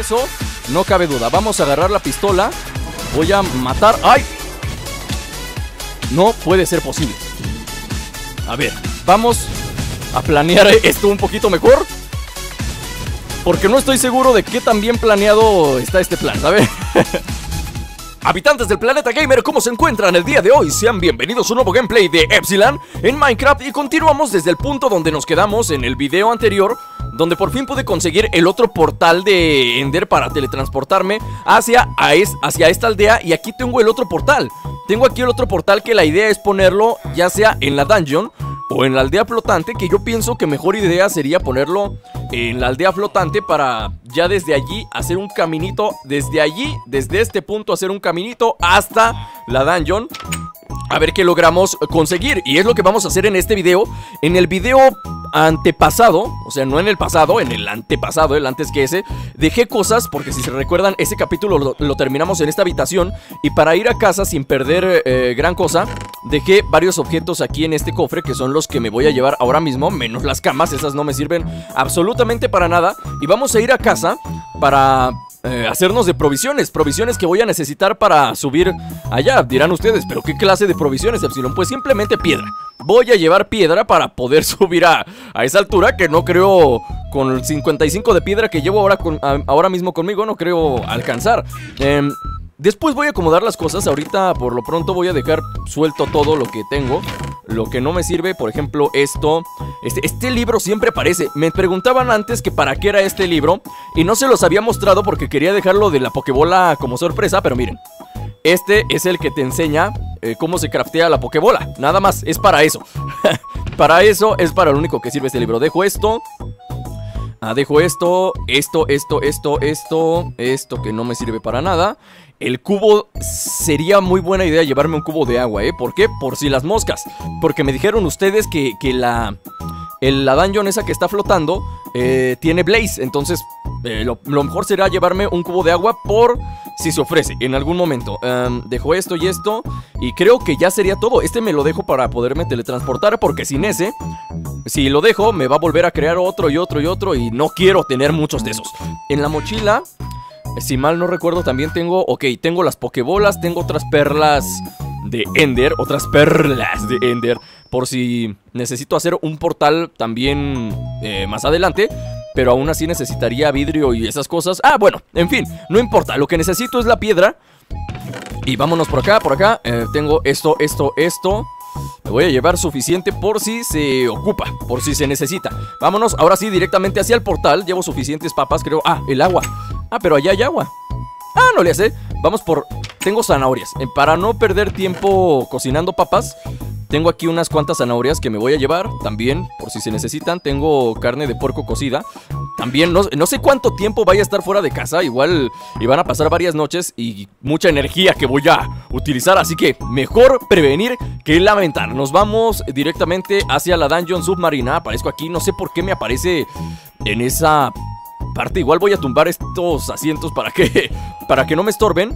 eso no cabe duda. Vamos a agarrar la pistola. Voy a matar... ¡Ay! No puede ser posible. A ver, vamos a planear esto un poquito mejor, porque no estoy seguro de qué tan bien planeado está este plan, ¿sabes? Habitantes del planeta gamer, ¿cómo se encuentran el día de hoy? Sean bienvenidos a un nuevo gameplay de Epsilon en Minecraft. Y continuamos desde el punto donde nos quedamos en el video anterior, donde por fin pude conseguir el otro portal de Ender para teletransportarme hacia esta aldea. Y aquí tengo el otro portal. Tengo aquí el otro portal que la idea es ponerlo ya sea en la dungeon o en la aldea flotante, que yo pienso que mejor idea sería ponerlo en la aldea flotante para ya desde allí hacer un caminito. Desde allí, desde este punto, hacer un caminito hasta la dungeon. A ver qué logramos conseguir. Y es lo que vamos a hacer en este video. En el video antepasado, o sea, no en el pasado, en el antepasado, el antes que ese, dejé cosas, porque si se recuerdan, ese capítulo lo terminamos en esta habitación. Y para ir a casa sin perder gran cosa, dejé varios objetos aquí en este cofre, que son los que me voy a llevar ahora mismo, menos las camas, esas no me sirven absolutamente para nada. Y vamos a ir a casa para... hacernos de provisiones, provisiones que voy a necesitar para subir allá. Dirán ustedes, ¿pero qué clase de provisiones, Epsilon? Pues simplemente piedra. Voy a llevar piedra para poder subir a esa altura, que no creo, con el 55 de piedra que llevo ahora, ahora mismo conmigo, no creo alcanzar. Después voy a acomodar las cosas. Ahorita por lo pronto voy a dejar suelto todo lo que tengo. Lo que no me sirve, por ejemplo, esto. Este libro siempre aparece. Me preguntaban antes que para qué era este libro, y no se los había mostrado porque quería dejarlo de la Pokébola como sorpresa. Pero miren, este es el que te enseña cómo se craftea la Pokébola. Nada más, es para eso. Para eso es para lo único que sirve este libro. Dejo esto. Dejo esto que no me sirve para nada. El cubo, sería muy buena idea llevarme un cubo de agua, ¿eh? ¿Por qué? Por si las moscas. Porque me dijeron ustedes que la dungeon esa que está flotando tiene Blaze. Entonces lo mejor será llevarme un cubo de agua por si se ofrece en algún momento. Dejo esto y esto, y creo que ya sería todo. Este me lo dejo para poderme teletransportar, porque sin ese, si lo dejo, me va a volver a crear otro y otro y otro, y no quiero tener muchos de esos. En la mochila, si mal no recuerdo, también tengo... Ok, tengo las pokebolas, tengo otras perlas de Ender, otras perlas de Ender, por si necesito hacer un portal también más adelante. Pero aún así necesitaría vidrio y esas cosas. Ah, bueno, en fin, no importa. Lo que necesito es la piedra. Y vámonos por acá, por acá. Tengo esto, esto. Me voy a llevar suficiente por si se ocupa, por si se necesita. Vámonos, ahora sí, directamente hacia el portal. Llevo suficientes papas, creo. Ah, el agua. Ah, pero allá hay agua. Ah, no le hace. Vamos por... Tengo zanahorias. Para no perder tiempo cocinando papas, tengo aquí unas cuantas zanahorias que me voy a llevar también, por si se necesitan. Tengo carne de puerco cocida. También no sé cuánto tiempo vaya a estar fuera de casa. Igual van a pasar varias noches y mucha energía que voy a utilizar. Así que mejor prevenir que lamentar. Nos vamos directamente hacia la dungeon submarina. Aparezco aquí. No sé por qué me aparece en esa parte. Igual voy a tumbar estos asientos para que no me estorben.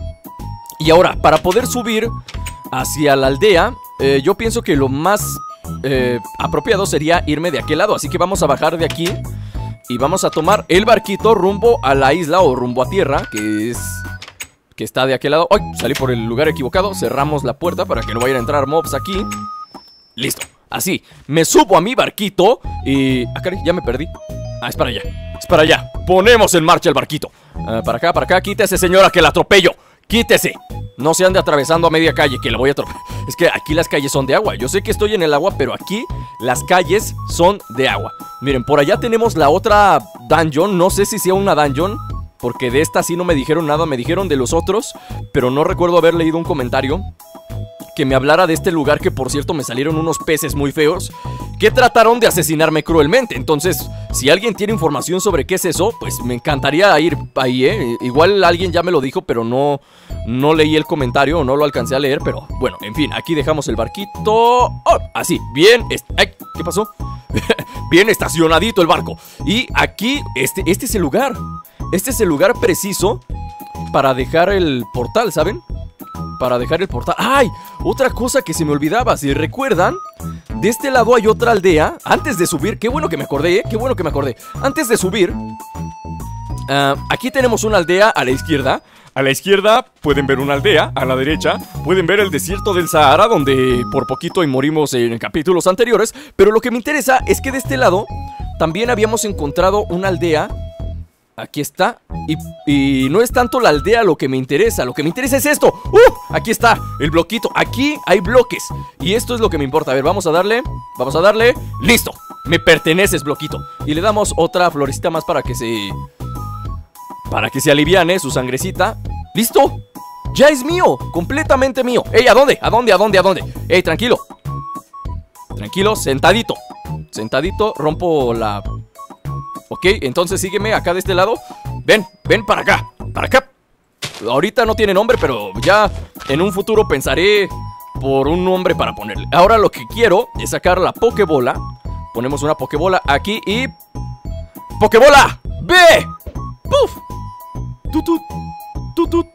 Y ahora, para poder subir hacia la aldea, yo pienso que lo más apropiado sería irme de aquel lado. Así que vamos a bajar de aquí y vamos a tomar el barquito rumbo a la isla o rumbo a tierra, que está de aquel lado. ¡Ay! Salí por el lugar equivocado. Cerramos la puerta para que no vayan a entrar mobs aquí. Listo, así, me subo a mi barquito y... Ah, caray, ya me perdí. Ah, es para allá, es para allá. Ponemos en marcha el barquito. Para acá, para acá. Quítese, señora, que la atropello. Quítese, no se ande atravesando a media calle, que la voy a atropellar. Es que aquí las calles son de agua. Yo sé que estoy en el agua, pero aquí las calles son de agua. Miren, por allá tenemos la otra dungeon. No sé si sea una dungeon, porque de esta sí no me dijeron nada. Me dijeron de los otros, pero no recuerdo haber leído un comentario que me hablara de este lugar, que por cierto me salieron unos peces muy feos que trataron de asesinarme cruelmente. Entonces, si alguien tiene información sobre qué es eso, pues me encantaría ir ahí, ¿eh? Igual alguien ya me lo dijo, pero no leí el comentario, o no lo alcancé a leer. Pero bueno, en fin, aquí dejamos el barquito. ¡Oh! Así, bien. Ay, ¿qué pasó? Bien estacionadito el barco. Y aquí, este es el lugar. Este es el lugar preciso para dejar el portal, ¿saben? Para dejar el portal. ¡Ay! Otra cosa que se me olvidaba. Si recuerdan, de este lado hay otra aldea. Antes de subir, qué bueno que me acordé, ¿eh? Qué bueno que me acordé. Antes de subir, Aquí tenemos una aldea a la izquierda. A la izquierda pueden ver una aldea, a la derecha pueden ver el desierto del Sahara, donde por poquito y morimos en capítulos anteriores. Pero lo que me interesa es que de este lado también habíamos encontrado una aldea. Aquí está, y no es tanto la aldea lo que me interesa. Lo que me interesa es esto. Aquí está, el bloquito, aquí hay bloques. Y esto es lo que me importa, a ver, vamos a darle, listo. Me perteneces, bloquito. Y le damos otra florecita más para que se... para que se aliviane su sangrecita. ¡Listo! ¡Ya es mío! ¡Completamente mío! ¡Ey! ¿A dónde? ¿A dónde? ¿A dónde? ¿A dónde? ¡Ey! Tranquilo. Tranquilo, sentadito. Sentadito, rompo la... Ok, entonces sígueme acá de este lado. Ven, ven para acá. Para acá. Ahorita no tiene nombre, pero ya en un futuro pensaré por un nombre para ponerle. Ahora lo que quiero es sacar la Pokébola. Ponemos una Pokébola aquí y... ¡Pokébola! ¡Ve! ¡Puf! Tutut, tutut,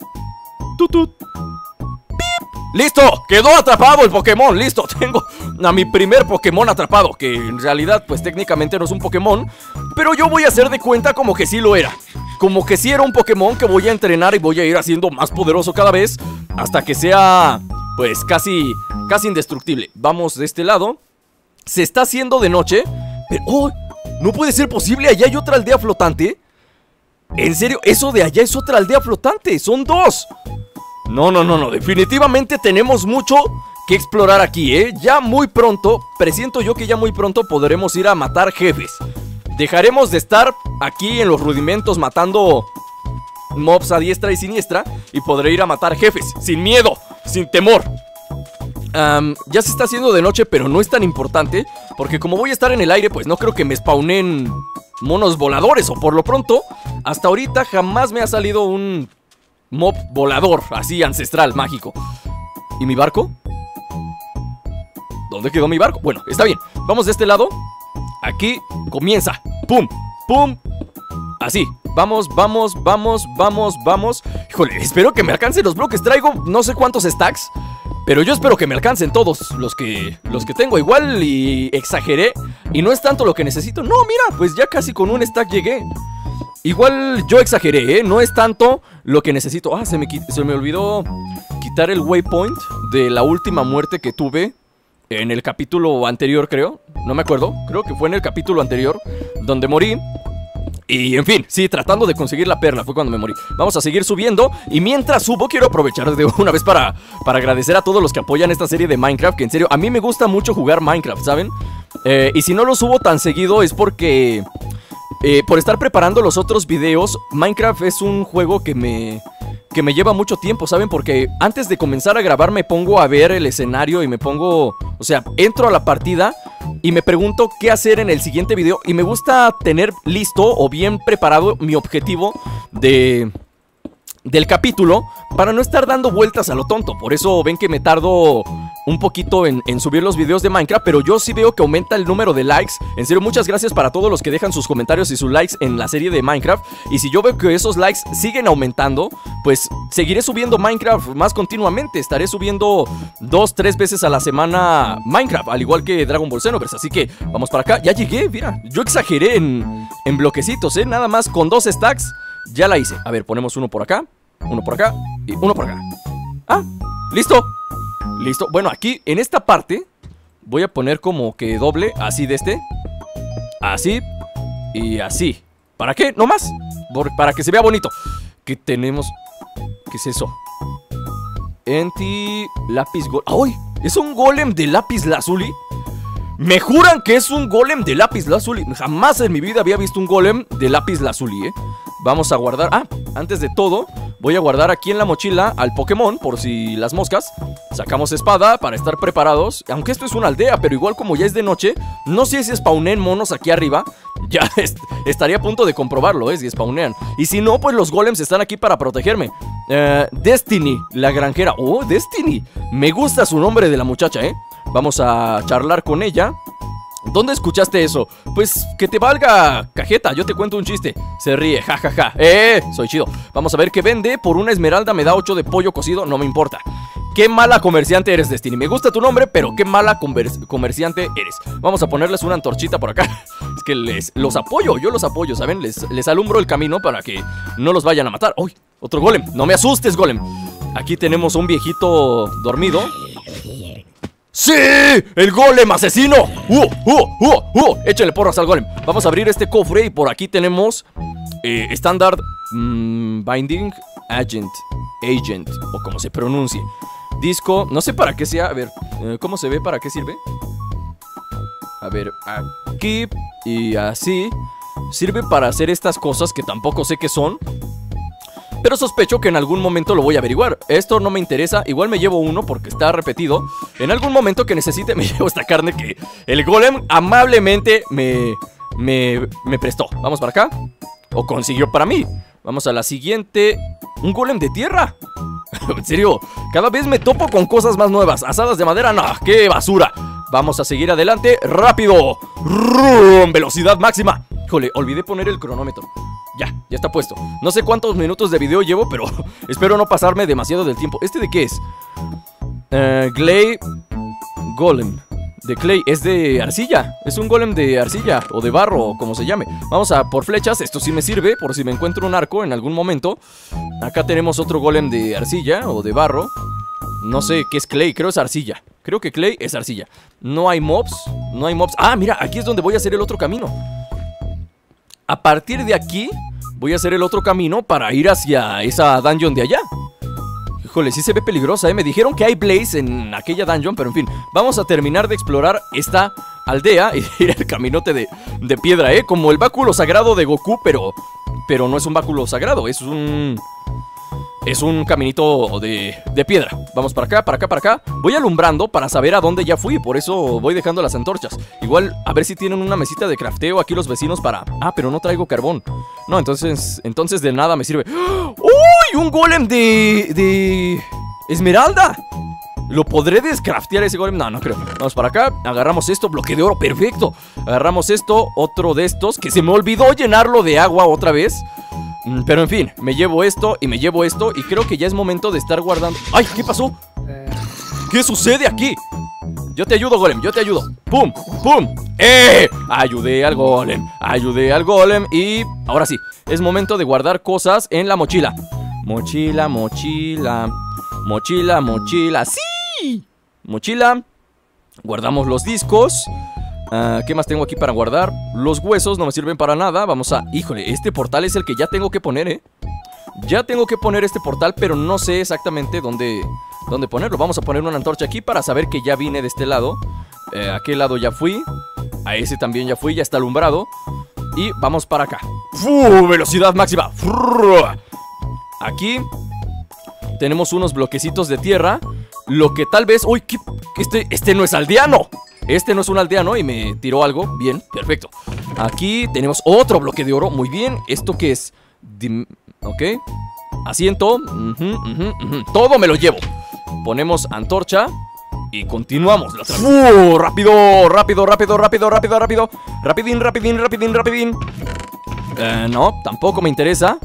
tutut. ¡Pip! ¡Listo! Quedó atrapado el Pokémon, listo. Tengo a mi primer Pokémon atrapado, que en realidad pues técnicamente no es un Pokémon, pero yo voy a hacer de cuenta como que sí lo era. Como que sí era un Pokémon que voy a entrenar y voy a ir haciendo más poderoso cada vez, hasta que sea pues casi indestructible. Vamos de este lado. Se está haciendo de noche, pero... ¡Oh! No puede ser posible, allá hay otra aldea flotante. ¿En serio? Eso de allá es otra aldea flotante. Son dos. No, no, no, no. Definitivamente tenemos mucho que explorar aquí, ¿eh? Ya muy pronto, presiento yo que ya muy pronto podremos ir a matar jefes. Dejaremos de estar aquí en los rudimentos matando mobs a diestra y siniestra, y podré ir a matar jefes sin miedo, sin temor. Ya se está haciendo de noche, pero no es tan importante, porque como voy a estar en el aire, pues no creo que me spawnen monos voladores, o por lo pronto hasta ahorita jamás me ha salido un mob volador así ancestral, mágico. ¿Y mi barco? ¿Dónde quedó mi barco? Bueno, está bien, vamos de este lado. Aquí comienza. ¡Pum! ¡Pum! Así, vamos, vamos, vamos, vamos, vamos. Híjole, espero que me alcancen los bloques. Traigo no sé cuántos stacks, pero yo espero que me alcancen todos los que tengo. Igual y exageré y no es tanto lo que necesito. No, mira, pues ya casi con un stack llegué. Igual yo exageré, ¿eh? No es tanto lo que necesito. Ah, se me olvidó quitar el waypoint de la última muerte que tuve en el capítulo anterior, creo. No me acuerdo, creo que fue en el capítulo anterior donde morí. Y en fin, sí, tratando de conseguir la perla fue cuando me morí. Vamos a seguir subiendo. Y mientras subo, quiero aprovechar de una vez para agradecer a todos los que apoyan esta serie de Minecraft. Que en serio, a mí me gusta mucho jugar Minecraft, ¿saben? Y si no lo subo tan seguido es porque... por estar preparando los otros videos. Minecraft es un juego que me lleva mucho tiempo, ¿saben? Porque antes de comenzar a grabar me pongo a ver el escenario y me pongo... O sea, entro a la partida y me pregunto qué hacer en el siguiente video. Y me gusta tener listo o bien preparado mi objetivo del capítulo, para no estar dando vueltas a lo tonto. Por eso ven que me tardo un poquito en subir los videos de Minecraft, pero yo sí veo que aumenta el número de likes. En serio, muchas gracias para todos los que dejan sus comentarios y sus likes en la serie de Minecraft. Y si yo veo que esos likes siguen aumentando, pues seguiré subiendo Minecraft más continuamente. Estaré subiendo 2-3 veces a la semana Minecraft, al igual que Dragon Ball Xenoverse. Así que vamos para acá, ya llegué, mira. Yo exageré en bloquecitos, ¿eh? Nada más con 2 stacks ya la hice. A ver, ponemos uno por acá y uno por acá. Ah, listo. Listo, bueno, aquí en esta parte voy a poner como que doble, así de este, así y así. ¿Para qué? No más, para que se vea bonito. ¿Qué tenemos? ¿Qué es eso? Enti lápiz golem. ¡Ay! ¿Es un golem de lápiz lazuli? Me juran que es un golem de lápiz lazuli. Jamás en mi vida había visto un golem de lápiz lazuli, ¿eh? Vamos a guardar. Ah, antes de todo, voy a guardar aquí en la mochila al Pokémon, por si las moscas. Sacamos espada para estar preparados. Aunque esto es una aldea, pero igual como ya es de noche, no sé si spawnen monos aquí arriba. Ya estaría a punto de comprobarlo, si spawnean. Y si no, pues los golems están aquí para protegerme. Destiny, la granjera. Oh, Destiny. Me gusta su nombre de la muchacha, Vamos a charlar con ella. ¿Dónde escuchaste eso? Pues que te valga, cajeta, yo te cuento un chiste. Se ríe, jajaja, ja, ja. Soy chido. Vamos a ver qué vende. Por una esmeralda me da 8 de pollo cocido, no me importa. Qué mala comerciante eres, Destiny. Me gusta tu nombre, pero qué mala comerciante eres. Vamos a ponerles una antorchita por acá. Es que los apoyo, yo los apoyo, ¿saben? Les alumbro el camino para que no los vayan a matar. ¡Uy! Otro golem. No me asustes, golem. Aquí tenemos un viejito dormido. ¡Sí! ¡El golem asesino! Échenle porras al golem. Vamos a abrir este cofre y por aquí tenemos Standard Binding Agent, o como se pronuncie. Disco, no sé para qué sea. A ver, ¿cómo se ve? ¿Para qué sirve? A ver, aquí y así. Sirve para hacer estas cosas que tampoco sé qué son, pero sospecho que en algún momento lo voy a averiguar. Esto no me interesa, igual me llevo uno porque está repetido. En algún momento que necesite me llevo esta carne que el golem amablemente me prestó. Vamos para acá, o consiguió para mí. Vamos a la siguiente. Un golem de tierra. En serio, cada vez me topo con cosas más nuevas. Asadas de madera, no, qué basura. Vamos a seguir adelante, rápido. ¡Rum! Velocidad máxima. Híjole, olvidé poner el cronómetro. Ya está puesto. No sé cuántos minutos de video llevo, pero espero no pasarme demasiado del tiempo. ¿Este de qué es? Clay Golem. De clay, es de arcilla. Es un golem de arcilla, o de barro, o como se llame. Vamos a por flechas, esto sí me sirve por si me encuentro un arco en algún momento. Acá tenemos otro golem de arcilla, o de barro. No sé qué es clay, creo es arcilla. Creo que clay es arcilla. No hay mobs, no hay mobs. Ah, mira, aquí es donde voy a hacer el otro camino. A partir de aquí voy a hacer el otro camino para ir hacia esa dungeon de allá. Híjole, sí se ve peligrosa, ¿eh? Me dijeron que hay Blaze en aquella dungeon, pero en fin. Vamos a terminar de explorar esta aldea y ir al caminote de piedra, ¿eh? Como el báculo sagrado de Goku, pero no es un báculo sagrado, es un... es un caminito de piedra. Vamos para acá, para acá, para acá. Voy alumbrando para saber a dónde ya fui. Por eso voy dejando las antorchas. Igual, a ver si tienen una mesita de crafteo aquí los vecinos para... Ah, pero no traigo carbón. No, entonces de nada me sirve. ¡Uy! Un golem de esmeralda. ¿Lo podré descraftear ese golem? No, no creo. Vamos para acá, agarramos esto, bloque de oro, perfecto. Agarramos esto, otro de estos, que se me olvidó llenarlo de agua otra vez. Pero en fin, me llevo esto y me llevo esto. Y creo que ya es momento de estar guardando. ¡Ay! ¿Qué pasó? ¿Qué sucede aquí? Yo te ayudo, golem, yo te ayudo. ¡Pum! ¡Pum! ¡Eh! Ayudé al golem, ayudé al golem. Y ahora sí, es momento de guardar cosas en la mochila. Mochila, mochila. Mochila, mochila. ¡Sí! Mochila. Guardamos los discos. ¿Qué más tengo aquí para guardar? Los huesos no me sirven para nada. Vamos a... Híjole, este portal es el que ya tengo que poner, ¿eh? Ya tengo que poner este portal, pero no sé exactamente dónde ponerlo. Vamos a poner una antorcha aquí para saber que ya vine de este lado. A qué lado ya fui. A ese también ya fui, ya está alumbrado. Y vamos para acá. ¡Fu! Velocidad máxima. Aquí tenemos unos bloquecitos de tierra. Lo que tal vez... ¡Uy! Este no es aldeano. Este no es un aldeano y me tiró algo. Bien, perfecto. Aquí tenemos otro bloque de oro. Muy bien. ¿Esto qué es? Ok. Asiento. Todo me lo llevo. Ponemos antorcha y continuamos. Rápido, rápido, rápido, rápido, rápido, rápido. Rapidín, rapidín, rapidín, rapidín. No, tampoco me interesa.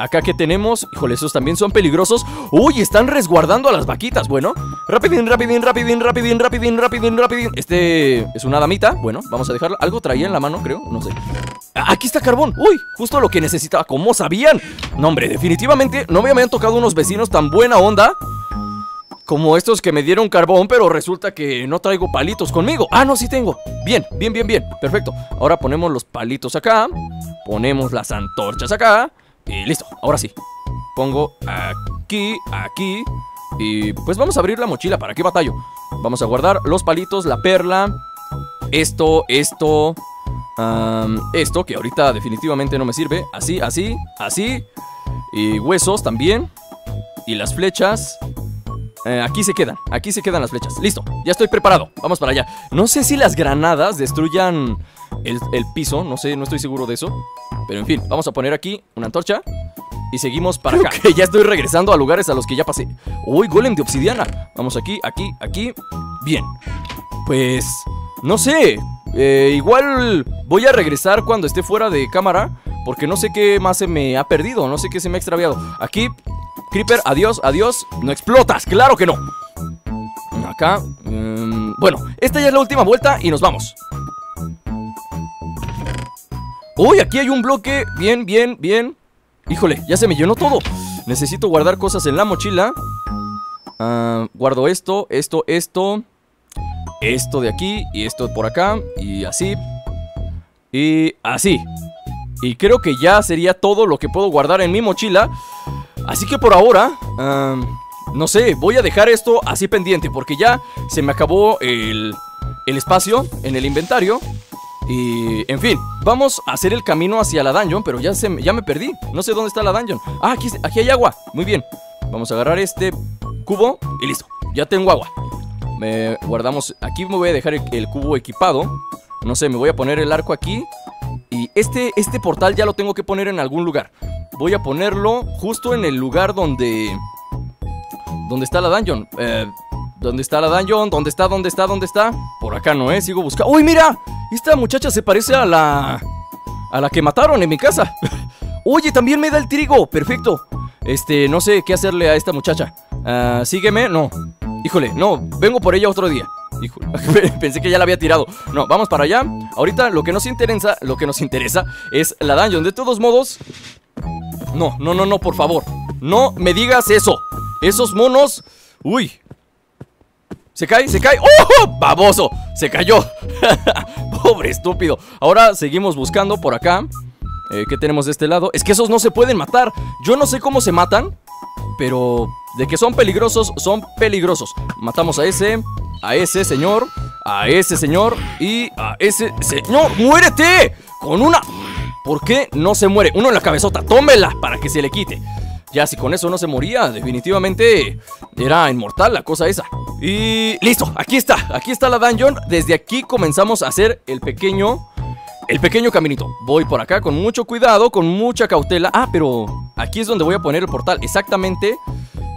Acá que tenemos, híjole, esos también son peligrosos. Uy, están resguardando a las vaquitas. Bueno, rapidín, rapidín, rapidín, rapidín, rapidín, rapidín, rapidín. Este es una damita, bueno, vamos a dejarla. Algo traía en la mano, creo, no sé. Aquí está carbón, uy, justo lo que necesitaba. ¿Cómo sabían? No, hombre, definitivamente no me habían tocado unos vecinos tan buena onda como estos que me dieron carbón, pero resulta que no traigo palitos conmigo. Ah, no, sí tengo. Bien, bien, bien, bien, perfecto. Ahora ponemos los palitos acá. Ponemos las antorchas acá. Y listo, ahora sí. Pongo aquí, aquí. Y pues vamos a abrir la mochila, ¿para qué batallo? Vamos a guardar los palitos, la perla. Esto esto que ahorita definitivamente no me sirve. Así, así, así. Y huesos también. Y las flechas. Aquí se quedan las flechas. Listo, ya estoy preparado, vamos para allá. No sé si las granadas destruyan el piso, no sé, no estoy seguro de eso. Pero en fin, vamos a poner aquí una antorcha y seguimos para acá. Que ya estoy regresando a lugares a los que ya pasé. Uy, golem de obsidiana. Vamos aquí, aquí, aquí. Bien. Pues, no sé. Igual voy a regresar cuando esté fuera de cámara, porque no sé qué más se me ha perdido, no sé qué se me ha extraviado. Aquí, creeper, adiós, adiós. No explotas, claro que no. Acá, bueno, esta ya es la última vuelta y nos vamos. ¡Uy! Aquí hay un bloque. Bien, bien, bien. Híjole, ya se me llenó todo. Necesito guardar cosas en la mochila. Guardo esto, esto, esto. Esto de aquí y esto por acá. Y así. Y así. Y creo que ya sería todo lo que puedo guardar en mi mochila. Así que por ahora... no sé, voy a dejar esto así pendiente porque ya se me acabó el espacio en el inventario. Y, en fin, vamos a hacer el camino hacia la dungeon, pero ya me perdí. No sé dónde está la dungeon. Ah, aquí hay agua. Muy bien. Vamos a agarrar este cubo y listo. Ya tengo agua. Me guardamos. Aquí me voy a dejar el cubo equipado. No sé, me voy a poner el arco aquí. Y este portal ya lo tengo que poner en algún lugar. Voy a ponerlo justo en el lugar donde... ¿Dónde está la dungeon? ¿Dónde está la dungeon? ¿Dónde está? ¿Dónde está? ¿Dónde está? Por acá no, ¿eh? Sigo buscando. ¡Uy, mira! Esta muchacha se parece a la que mataron en mi casa. Oye, también me da el trigo. Perfecto. No sé qué hacerle a esta muchacha. Sígueme. No. Híjole, no. Vengo por ella otro día. Híjole, pensé que ya la había tirado. No, vamos para allá. Ahorita lo que nos interesa es la dungeon. De todos modos... No, no, no, no, por favor. No me digas eso. Esos monos... Uy. Se cae. ¡Oh! ¡Baboso! Se cayó. Pobre estúpido. Ahora seguimos buscando por acá. ¿Qué tenemos de este lado? Es que esos no se pueden matar. Yo no sé cómo se matan, pero de que son peligrosos, son peligrosos. Matamos a ese señor, a ese señor y a ese señor. ¡Muérete! Con una... ¿Por qué no se muere? Uno en la cabezota. Tómela para que se le quite. Ya, si con eso no se moría, definitivamente era inmortal la cosa esa. Y listo, aquí está la dungeon. Desde aquí comenzamos a hacer el pequeño caminito. Voy por acá con mucho cuidado, con mucha cautela. Ah, pero aquí es donde voy a poner el portal, exactamente.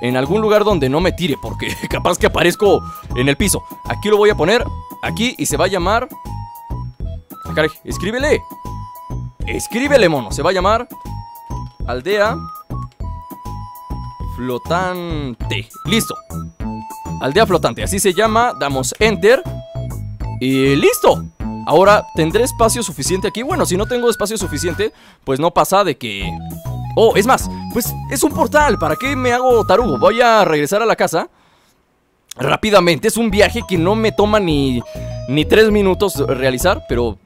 En algún lugar donde no me tire, porque capaz que aparezco en el piso. Aquí lo voy a poner, aquí, y se va a llamar... Ah, caray, escríbele, mono. Se va a llamar Aldea Flotante. Listo. Aldea Flotante, así se llama. Damos enter. Y listo. Ahora, ¿tendré espacio suficiente aquí? Bueno, si no tengo espacio suficiente, pues no pasa de que... Oh, es más, pues es un portal. ¿Para qué me hago tarugo? Voy a regresar a la casa rápidamente. Es un viaje que no me toma ni 3 minutos realizar, pero...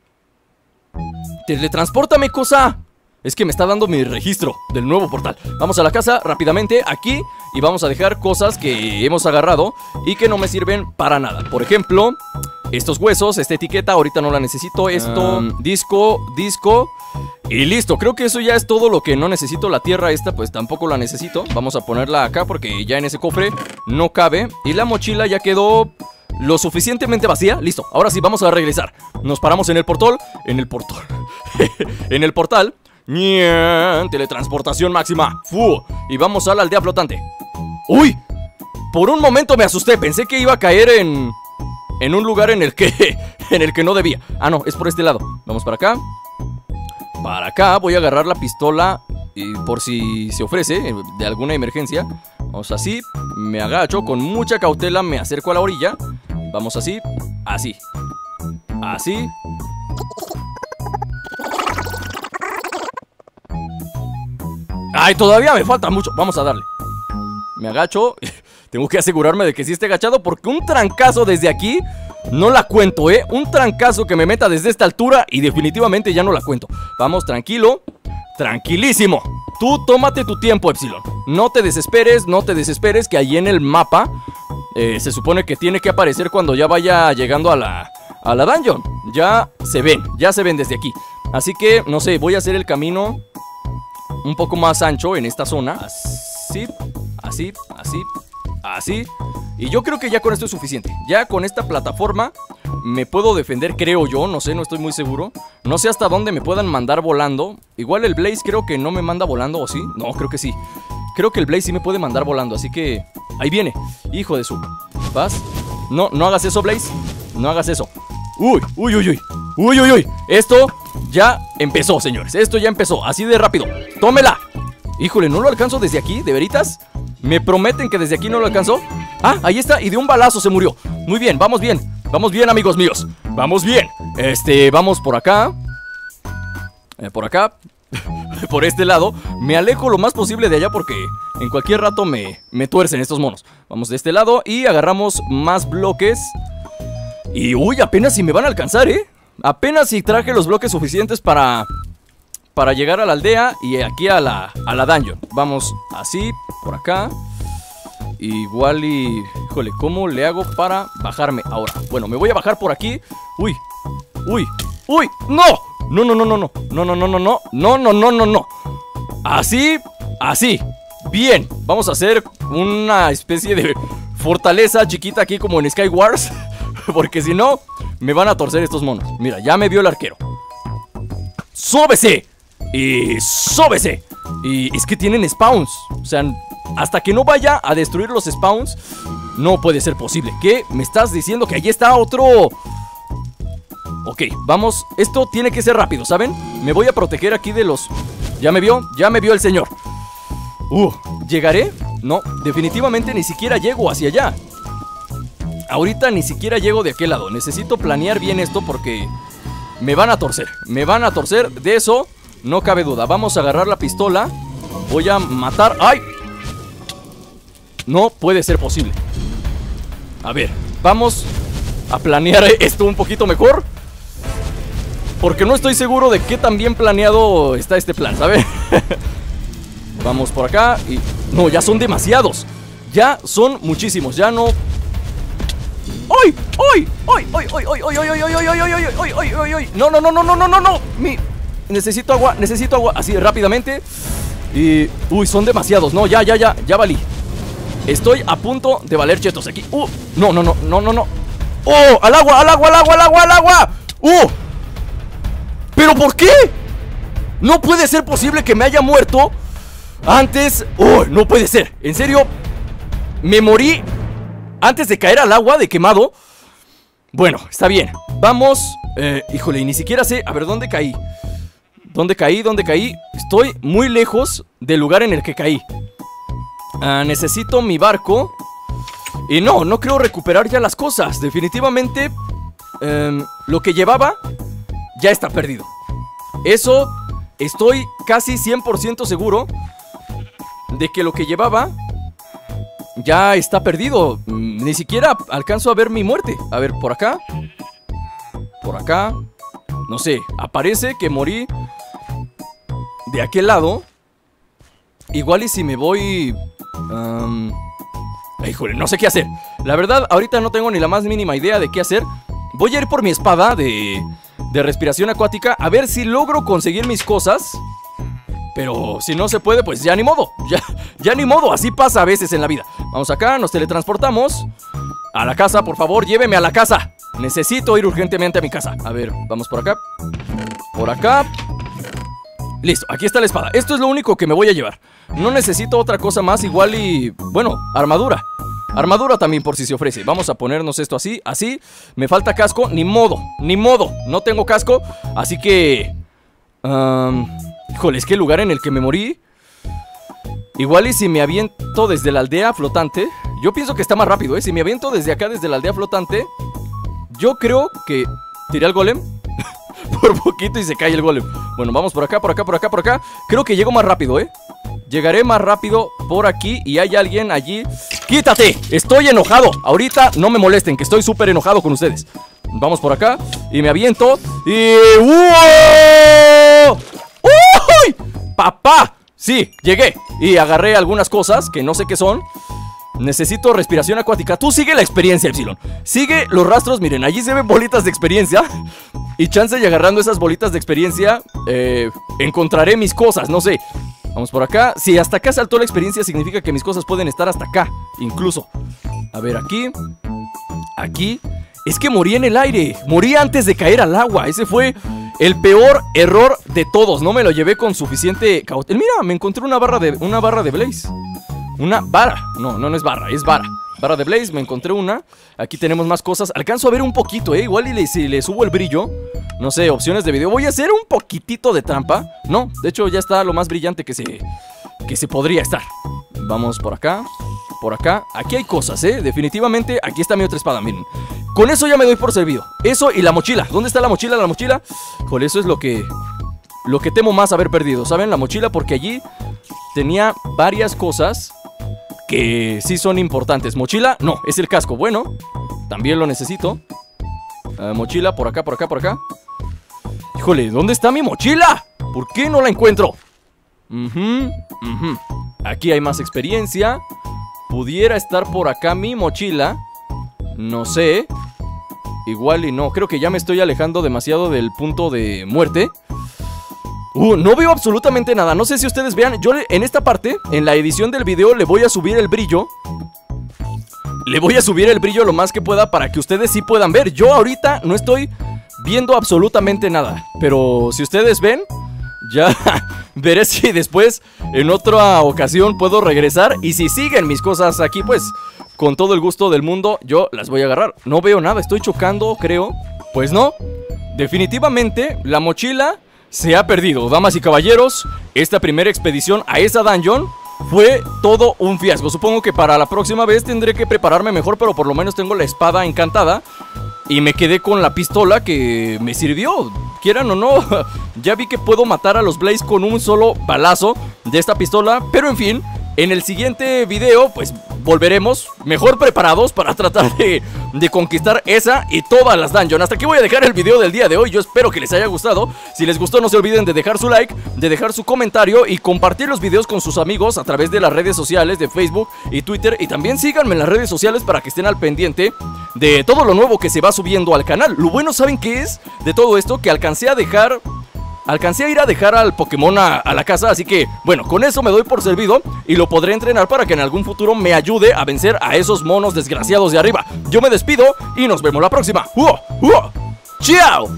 Teletranspórtame, cosa. Es que me está dando mi registro del nuevo portal. Vamos a la casa rápidamente aquí y vamos a dejar cosas que hemos agarrado y que no me sirven para nada. Por ejemplo, estos huesos, esta etiqueta, ahorita no la necesito. Esto, disco. Y listo, creo que eso ya es todo lo que no necesito. La tierra esta pues tampoco la necesito. Vamos a ponerla acá porque ya en ese cofre no cabe. Y la mochila ya quedó... lo suficientemente vacía. Listo, ahora sí, vamos a regresar. Nos paramos en el portal. En el portal. Teletransportación máxima. ¡Fu! Y vamos a la aldea flotante. ¡Uy! Por un momento me asusté. Pensé que iba a caer en un lugar en el que no debía. Ah, no, es por este lado. Vamos para acá. Para acá voy a agarrar la pistola y por si se ofrece de alguna emergencia. Vamos así, me agacho, con mucha cautela me acerco a la orilla. Vamos así, así, así. Ay, todavía me falta mucho, vamos a darle. Me agacho, tengo que asegurarme de que sí esté agachado porque un trancazo desde aquí no la cuento, ¿eh? Un trancazo que me meta desde esta altura y definitivamente ya no la cuento. Vamos, tranquilo, tranquilísimo. Tú tómate tu tiempo, Epsilon. No te desesperes, no te desesperes. Que ahí en el mapa se supone que tiene que aparecer cuando ya vaya llegando a la dungeon. Ya se ven desde aquí. Así que, no sé, voy a hacer el camino un poco más ancho en esta zona. Así, así, así, así. Y yo creo que ya con esto es suficiente. Ya con esta plataforma me puedo defender, creo yo, no sé, no estoy muy seguro. No sé hasta dónde me puedan mandar volando. Igual el Blaze creo que no me manda volando, ¿o sí? No, creo que sí. Creo que el Blaze sí me puede mandar volando, así que... Ahí viene, hijo de su... ¿Vas? No, no hagas eso, Blaze. No hagas eso. ¡Uy, uy, uy, uy! ¡Uy, uy, uy! Esto ya empezó, señores. Esto ya empezó, así de rápido. ¡Tómela! Híjole, ¿no lo alcanzo desde aquí? ¿De veritas? ¿Me prometen que desde aquí no lo alcanzó? Ah, ahí está, y de un balazo se murió. Muy bien, vamos bien. Vamos bien, amigos míos. Vamos bien. Vamos por acá. por acá, por este lado. Me alejo lo más posible de allá porque en cualquier rato me tuercen estos monos. Vamos de este lado y agarramos más bloques. Y uy, apenas si me van a alcanzar, apenas si traje los bloques suficientes para llegar a la aldea y aquí a la dungeon. Vamos así, por acá. Igual y... híjole, ¿cómo le hago para bajarme ahora? Bueno, me voy a bajar por aquí. Uy, uy, uy, no. No, no, no, no, no, no, no, no, no, no, no, no, no, no, no. Así, así. Bien, vamos a hacer una especie de fortaleza chiquita aquí como en Sky Wars. Porque si no, me van a torcer estos monos. Mira, ya me vio el arquero. ¡Sóbese! Y sóbese. Y es que tienen spawns. O sea, hasta que no vaya a destruir los spawns, no puede ser posible. ¿Qué? ¿Me estás diciendo que ahí está otro? Ok, vamos. Esto tiene que ser rápido, ¿saben? Me voy a proteger aquí de los... ya me vio el señor. ¿Llegaré? No, definitivamente ni siquiera llego hacia allá. Ahorita ni siquiera llego de aquel lado. Necesito planear bien esto porque me van a torcer. Me van a torcer, de eso no cabe duda. Vamos a agarrar la pistola. Voy a matar... ¡ay! No puede ser posible. A ver, vamos a planear esto un poquito mejor, porque no estoy seguro de qué tan bien planeado está este plan, ¿saben? Vamos por acá y... no, ya son demasiados. Ya son muchísimos, ya no... ¡Ay! ¡Ay! ¡Ay! ¡Ay! ¡Ay! ¡Ay! ¡Ay! ¡Ay! ¡Ay! ¡Ay! ¡Ay! ¡Ay! ¡Ay! ¡Ay! ¡Ay! ¡No! ¡No! ¡No! ¡No! ¡No! ¡No! ¡No! Necesito agua, necesito agua. Así, rápidamente. Y... uy, son demasiados. No, ya, ya, ya. Ya valí. Estoy a punto de valer chetos aquí. No, no, no, no, no, no. ¡Oh! ¡Al agua! ¡Al agua! ¡Al agua! ¡Al agua! ¡Al agua! ¿Pero por qué? No puede ser posible que me haya muerto antes. No puede ser. En serio, me morí antes de caer al agua de quemado. Bueno, está bien. Vamos, híjole, ni siquiera sé. A ver, ¿dónde caí? ¿Dónde caí? ¿Dónde caí? Estoy muy lejos del lugar en el que caí. Necesito mi barco. Y no creo recuperar ya las cosas. Definitivamente lo que llevaba ya está perdido. Eso estoy casi 100% seguro de que lo que llevaba ya está perdido. Ni siquiera alcanzo a ver mi muerte. A ver, por acá. Por acá. No sé, aparece que morí de aquel lado. Igual y si me voy... híjole, no sé qué hacer. La verdad, ahorita no tengo ni la más mínima idea de qué hacer. Voy a ir por mi espada de respiración acuática. A ver si logro conseguir mis cosas. Pero si no se puede, pues ya ni modo. Ya ni modo, así pasa a veces en la vida. Vamos acá, nos teletransportamos. A la casa, por favor, lléveme a la casa. Necesito ir urgentemente a mi casa. A ver, vamos por acá. Por acá. Listo, aquí está la espada. Esto es lo único que me voy a llevar. No necesito otra cosa más, igual y... bueno, armadura. Armadura también por si se ofrece. Vamos a ponernos esto así, así. Me falta casco, ni modo, ni modo. No tengo casco, así que... híjole, es que el lugar en el que me morí... igual y si me aviento desde la aldea flotante... yo pienso que está más rápido, Si me aviento desde acá, desde la aldea flotante... yo creo que... ¿tiré al golem? Por poquito y se cae el golem. Bueno, vamos por acá, por acá, por acá, por acá. Creo que llego más rápido, Llegaré más rápido por aquí. Y hay alguien allí. ¡Quítate! Estoy enojado. Ahorita no me molesten, que estoy súper enojado con ustedes. Vamos por acá. Y me aviento. Y... ¡uoh! ¡Uy! ¡Papá! Sí, llegué. Y agarré algunas cosas que no sé qué son. Necesito respiración acuática. Tú sigue la experiencia, Epsilon. Sigue los rastros. Miren, allí se ven bolitas de experiencia. Y chance y agarrando esas bolitas de experiencia encontraré mis cosas, no sé. Vamos por acá. Si hasta acá saltó la experiencia, significa que mis cosas pueden estar hasta acá, incluso. A ver, aquí. Aquí. Es que morí en el aire. Morí antes de caer al agua. Ese fue el peor error de todos. No me lo llevé con suficiente cautela. Mira, me encontré una barra de Blaze. Una vara. No, no es barra, es vara. Vara de Blaze, me encontré una. Aquí tenemos más cosas. Alcanzo a ver un poquito, Igual y si le subo el brillo. No sé, opciones de video. Voy a hacer un poquitito de trampa. No, de hecho ya está lo más brillante que se podría estar. Vamos por acá. Por acá. Aquí hay cosas, Definitivamente aquí está mi otra espada, miren. Con eso ya me doy por servido. Eso y la mochila. ¿Dónde está la mochila? La mochila. Joder, eso es lo que... Lo que temo más haber perdido, ¿saben? La mochila, porque allí tenía varias cosas que sí son importantes. Mochila, no, es el casco, bueno, también lo necesito. Mochila, por acá, por acá, por acá. Híjole, ¿dónde está mi mochila? ¿Por qué no la encuentro? Aquí hay más experiencia. Pudiera estar por acá mi mochila. No sé. Igual y no, creo que ya me estoy alejando demasiado del punto de muerte. No veo absolutamente nada. No sé si ustedes vean, yo en esta parte, en la edición del video, le voy a subir el brillo. Le voy a subir el brillo lo más que pueda para que ustedes sí puedan ver. Yo ahorita no estoy viendo absolutamente nada, pero si ustedes ven, ya veré si después en otra ocasión puedo regresar. Y si siguen mis cosas aquí, pues con todo el gusto del mundo yo las voy a agarrar. No veo nada, estoy chocando, creo. Pues no, definitivamente la mochila se ha perdido, damas y caballeros. Esta primera expedición a esa dungeon fue todo un fiasco. Supongo que para la próxima vez tendré que prepararme mejor, pero por lo menos tengo la espada encantada y me quedé con la pistola que me sirvió, quieran o no. Ya vi que puedo matar a los Blaze con un solo balazo de esta pistola, pero en fin, en el siguiente video pues volveremos mejor preparados para tratar de conquistar esa y todas las dungeons. Hasta aquí voy a dejar el video del día de hoy. Yo espero que les haya gustado. Si les gustó, no se olviden de dejar su like, de dejar su comentario y compartir los videos con sus amigos a través de las redes sociales de Facebook y Twitter. Y también síganme en las redes sociales para que estén al pendiente de todo lo nuevo que se va subiendo al canal. Lo bueno, ¿saben qué es? De todo esto, que alcancé a ir a dejar al Pokémon a la casa, así que, bueno, con eso me doy por servido y lo podré entrenar para que en algún futuro me ayude a vencer a esos monos desgraciados de arriba. Yo me despido y nos vemos la próxima. ¡Chao!